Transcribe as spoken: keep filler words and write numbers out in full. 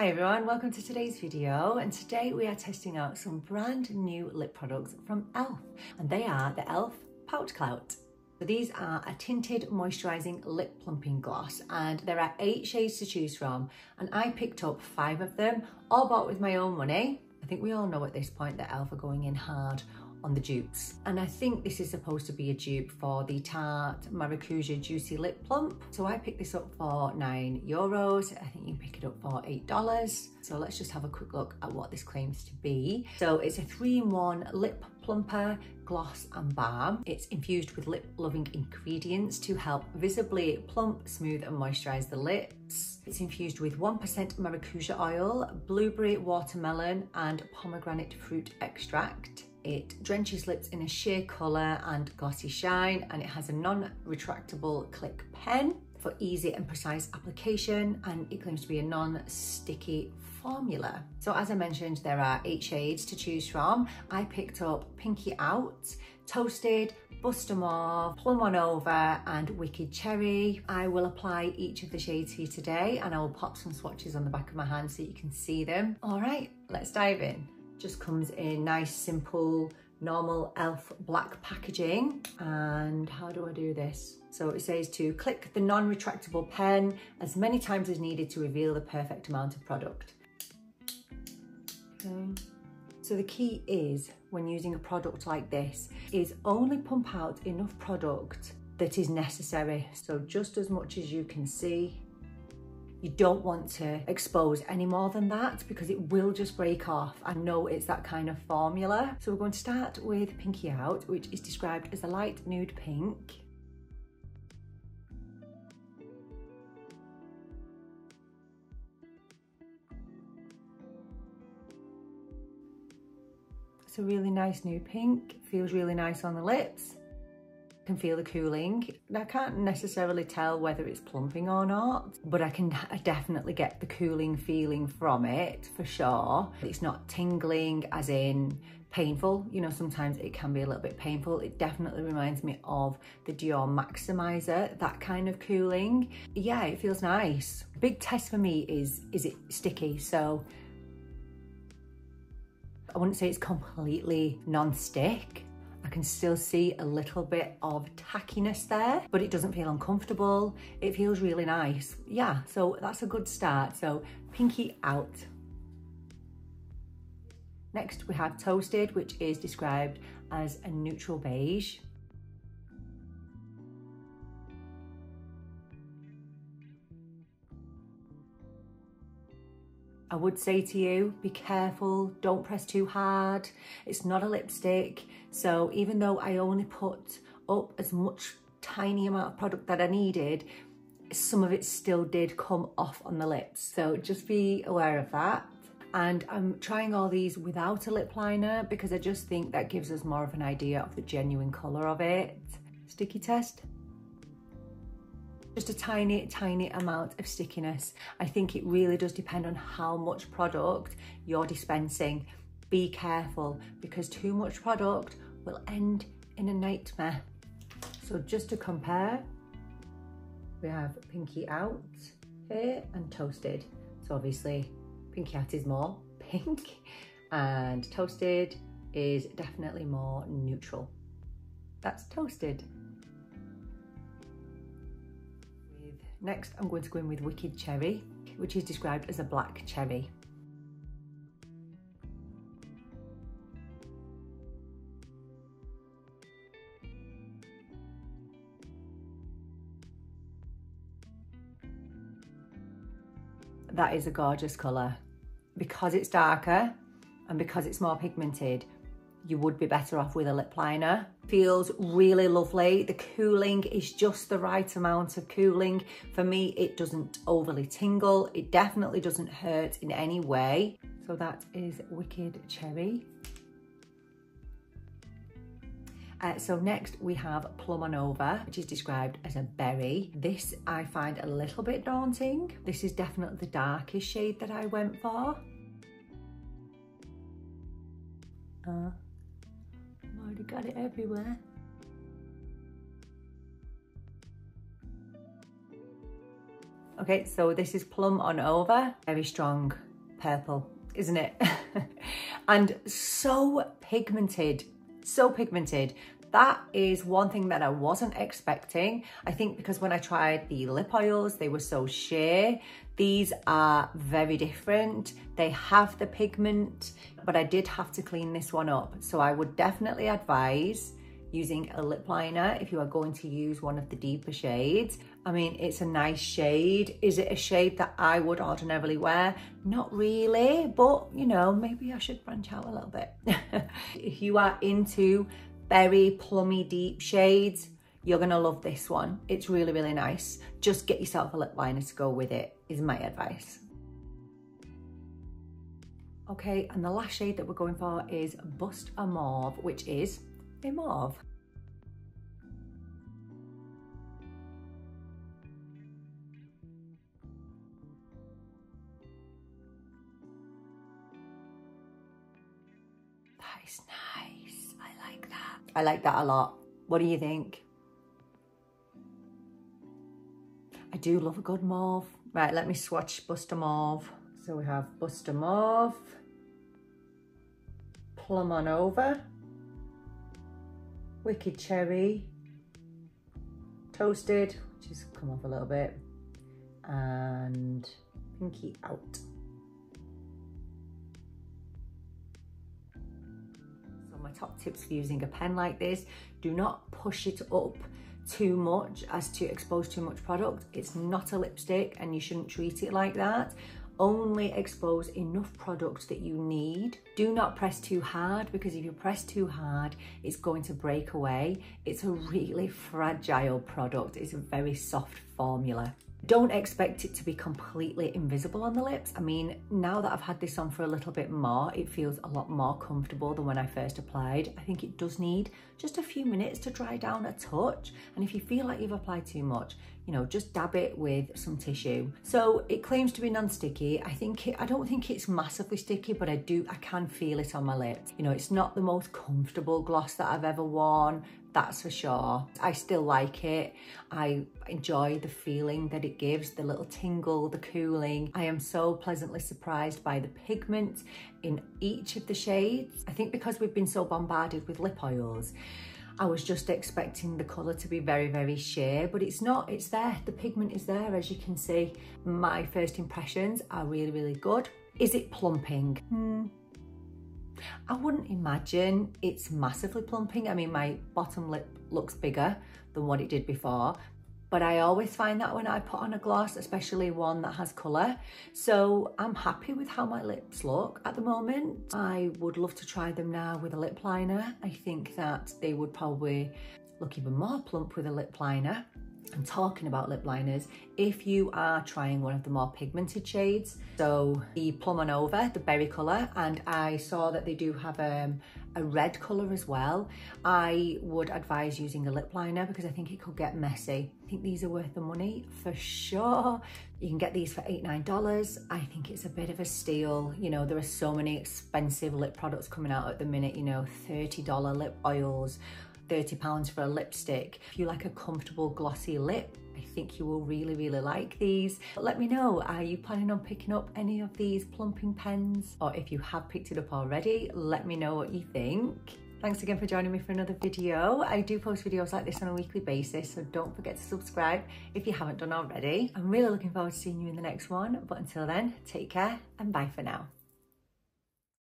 Hi everyone, welcome to today's video, and today we are testing out some brand new lip products from E L F, and they are the E L F Pout Clout. So these are a tinted moisturising lip plumping gloss, and there are eight shades to choose from, and I picked up five of them, all bought with my own money. I think we all know at this point that E L F are going in hard on the dupes, and I think this is supposed to be a dupe for the Tarte Maracuja Juicy Lip Plump. So I picked this up for nine euros. I think you can pick it up for eight dollars. So let's just have a quick look at what this claims to be. So it's a three in one lip plumper, gloss and balm. It's infused with lip loving ingredients to help visibly plump, smooth and moisturize the lips. It's infused with one percent maracuja oil, blueberry, watermelon and pomegranate fruit extract. It drenches lips in a sheer colour and glossy shine, and it has a non-retractable click pen for easy and precise application, and it claims to be a non-sticky formula. So as I mentioned, there are eight shades to choose from. I picked up Pinky Out, Toasted, Bust a Mauve, Plum On Over and Wicked Cherry. I will apply each of the shades here today, and I will pop some swatches on the back of my hand so you can see them. All right, let's dive in. Just comes in nice, simple, normal E L F black packaging. And how do I do this? So it says to click the non-retractable pen as many times as needed to reveal the perfect amount of product. Okay. So the key is, when using a product like this, is only pump out enough product that is necessary. So just as much as you can see. You don't want to expose any more than that because it will just break off. I know it's that kind of formula. So we're going to start with Pinky Out, which is described as a light nude pink. It's a really nice nude pink, feels really nice on the lips. Can feel the cooling. I can't necessarily tell whether it's plumping or not, but I can I definitely get the cooling feeling from it for sure. It's not tingling as in painful, you know, sometimes it can be a little bit painful. It definitely reminds me of the Dior Maximizer, that kind of cooling. Yeah, it feels nice. Big test for me is, is it sticky? So I wouldn't say it's completely non-stick. I can still see a little bit of tackiness there, but it doesn't feel uncomfortable. It feels really nice. Yeah, so that's a good start. So Pinky Out. Next we have Toasted, which is described as a neutral beige. I would say to you, be careful, don't press too hard. It's not a lipstick. So even though I only put up as much tiny amount of product that I needed, some of it still did come off on the lips. So just be aware of that. And I'm trying all these without a lip liner because I just think that gives us more of an idea of the genuine colour of it. Sticky test. Just a tiny, tiny amount of stickiness. I think it really does depend on how much product you're dispensing. Be careful because too much product will end in a nightmare. So just to compare, we have Pinky Out here and Toasted. So obviously Pinky Out is more pink and Toasted is definitely more neutral. That's Toasted. Next, I'm going to go in with Wicked Cherry, which is described as a black cherry. That is a gorgeous colour. Because it's darker and because it's more pigmented, you would be better off with a lip liner. Feels really lovely. The cooling is just the right amount of cooling. For me, it doesn't overly tingle. It definitely doesn't hurt in any way. So that is Wicked Cherry. Uh, so next we have Plum On Over, which is described as a berry. This I find a little bit daunting. This is definitely the darkest shade that I went for. Uh, I've already got it everywhere. Okay, so this is Plum On Over. Very strong purple, isn't it? And so pigmented, so pigmented. That is one thing that I wasn't expecting. I think because when I tried the lip oils, they were so sheer. These are very different. They have the pigment, but I did have to clean this one up. So I would definitely advise using a lip liner if you are going to use one of the deeper shades. I mean, it's a nice shade. Is it a shade that I would ordinarily wear? Not really, but you know, maybe I should branch out a little bit. If you are into very plummy deep shades, you're gonna love this one. It's really, really nice. Just get yourself a lip liner to go with it is my advice. Okay, and the last shade that we're going for is Bust a Mauve, which is a mauve. That is nice. I like that. I like that a lot. What do you think? I do love a good mauve. Right, let me swatch Bust a Mauve. So we have Bust a Mauve, Plum On Over, Wicked Cherry, Toasted, which has come off a little bit, and Pinky Out. So my top tips for using a pen like this: do not push it up too much as to expose too much product. It's not a lipstick and you shouldn't treat it like that. Only expose enough product that you need. Do not press too hard, because if you press too hard, it's going to break away. It's a really fragile product. It's a very soft formula. Don't expect it to be completely invisible on the lips. I mean, now that I've had this on for a little bit more, it feels a lot more comfortable than when I first applied. I think it does need just a few minutes to dry down a touch. And if you feel like you've applied too much, you know, just dab it with some tissue. So it claims to be non-sticky. I think it, I don't think it's massively sticky, but I do, I can feel it on my lips. You know, it's not the most comfortable gloss that I've ever worn, that's for sure. I still like it. I enjoy the feeling that it gives, the little tingle, the cooling. I am so pleasantly surprised by the pigment in each of the shades. I think because we've been so bombarded with lip oils, I was just expecting the colour to be very, very sheer, but it's not, it's there. The pigment is there, as you can see. My first impressions are really, really good. Is it plumping? Hmm. I wouldn't imagine it's massively plumping. I mean, my bottom lip looks bigger than what it did before, but I always find that when I put on a gloss, especially one that has colour. So I'm happy with how my lips look at the moment. I would love to try them now with a lip liner. I think that they would probably look even more plump with a lip liner. I'm talking about lip liners if you are trying one of the more pigmented shades. So the Plum On Over, the berry colour, and I saw that they do have um, a red colour as well. I would advise using a lip liner because I think it could get messy. I think these are worth the money for sure. You can get these for eight, nine dollars. I think it's a bit of a steal. You know, there are so many expensive lip products coming out at the minute, you know, thirty dollar lip oils, thirty pounds for a lipstick. If you like a comfortable glossy lip, I think you will really, really like these. But let me know, are you planning on picking up any of these plumping pens? Or if you have picked it up already, let me know what you think. Thanks again for joining me for another video. I do post videos like this on a weekly basis, so don't forget to subscribe if you haven't done already. I'm really looking forward to seeing you in the next one, but until then, take care and bye for now.